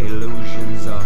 Illusions of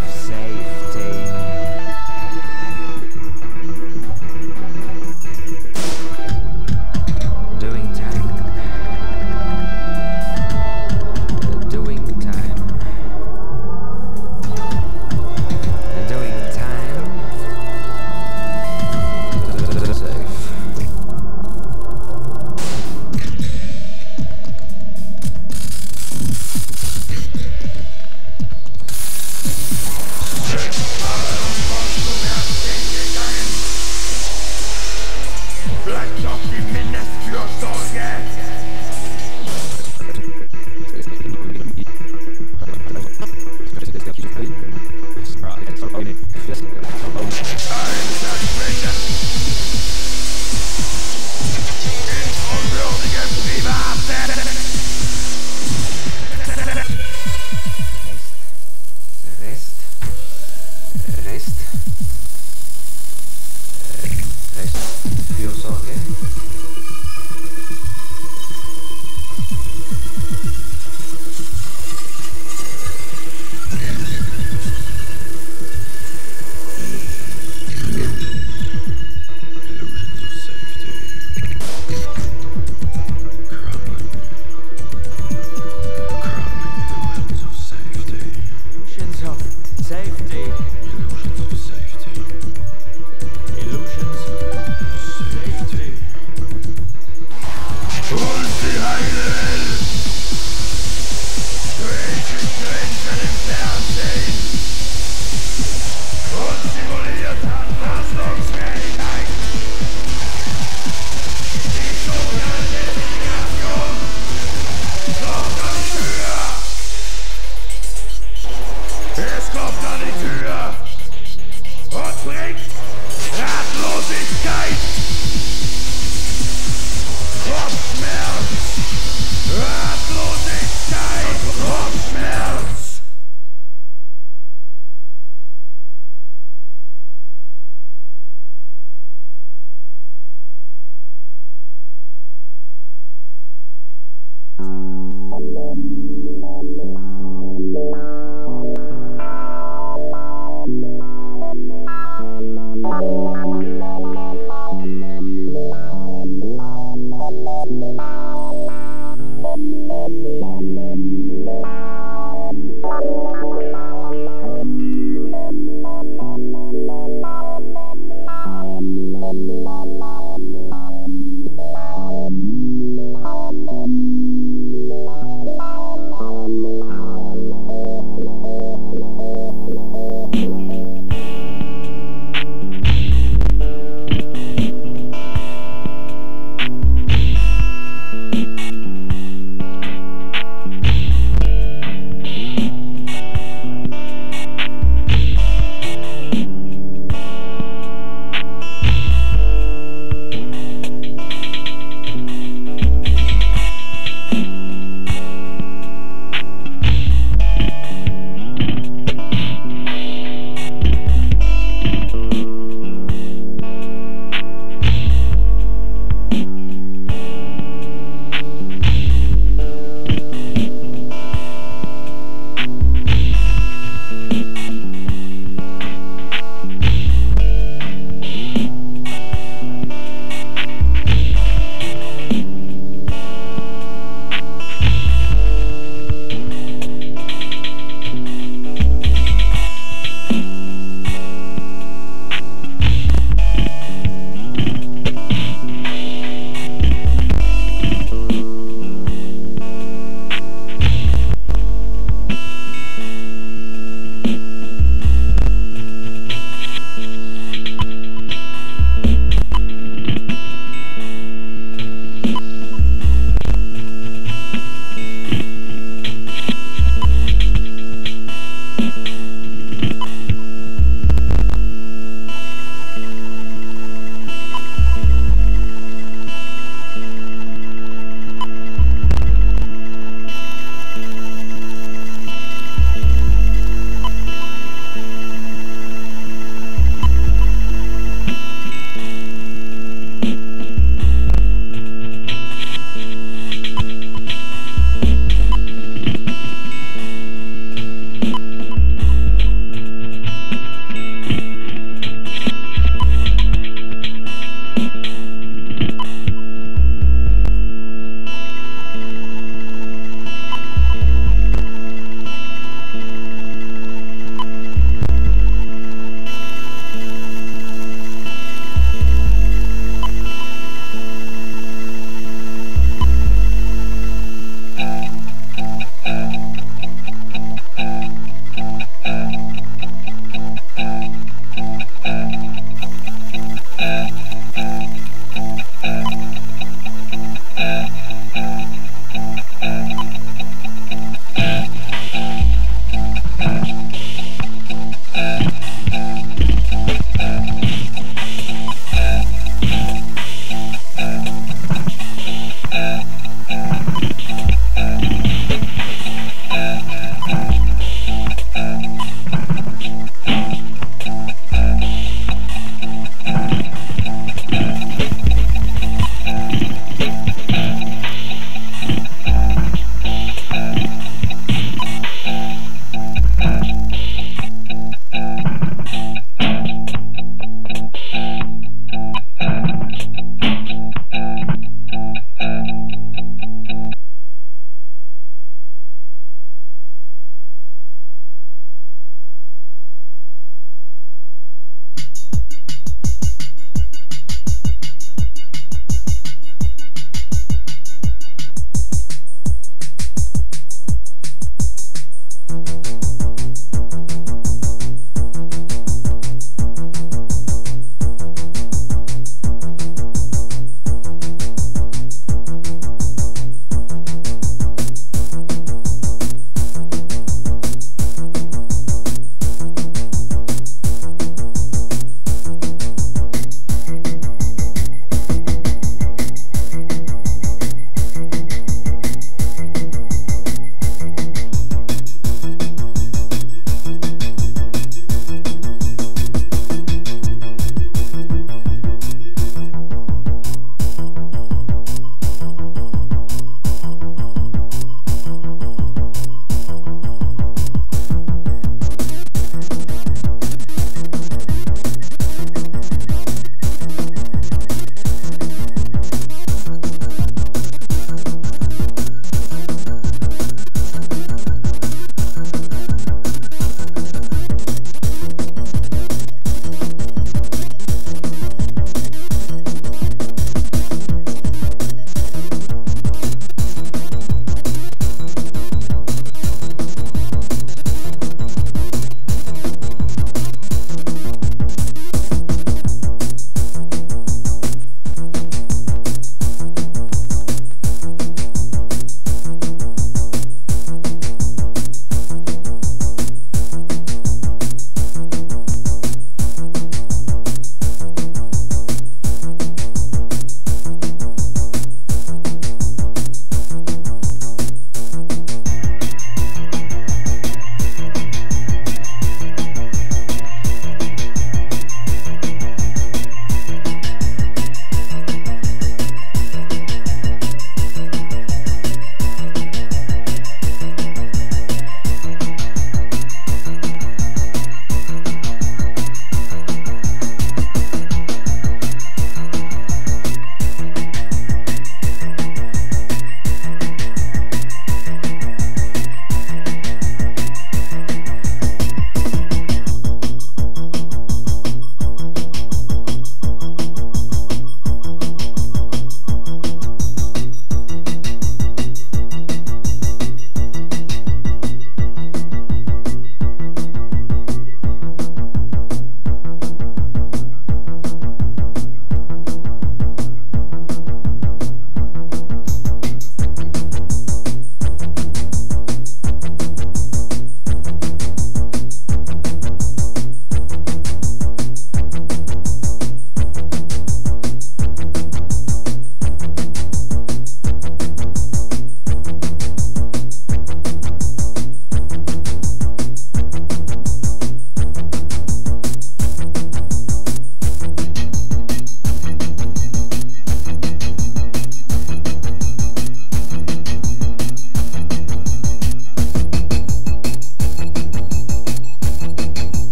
safety.